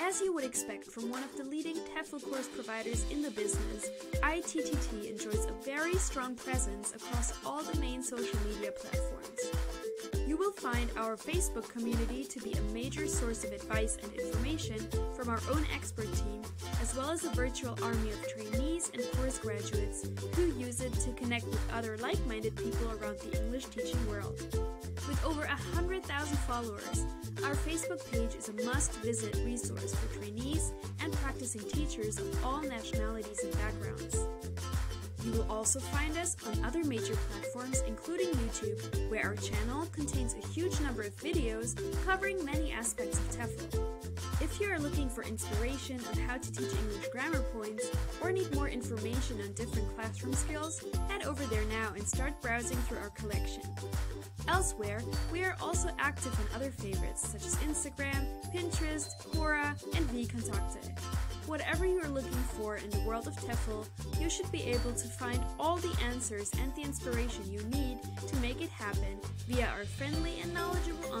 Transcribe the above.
As you would expect from one of the leading TEFL course providers in the business, ITTT enjoys a very strong presence across all the main social media platforms. You will find our Facebook community to be a major source of advice and information from our own expert team, as well as a virtual army of trainees and course graduates who use it to connect with other like-minded people around the English teaching world. With over 100,000 followers, our Facebook page is a must-visit resource for trainees and practicing teachers of all nationalities and backgrounds. You will also find us on other major platforms including YouTube, where our channel contains a huge number of videos covering many aspects of TEFL. If you are looking for inspiration on how to teach English grammar points or need more information on different classroom skills, head over there now and start browsing through our collection. Elsewhere, we are also active on other favorites such as Instagram, Pinterest, Quora, and VKontakte. Whatever you are looking for in the world of TEFL, you should be able to find all the answers and the inspiration you need to make it happen via our friendly and knowledgeable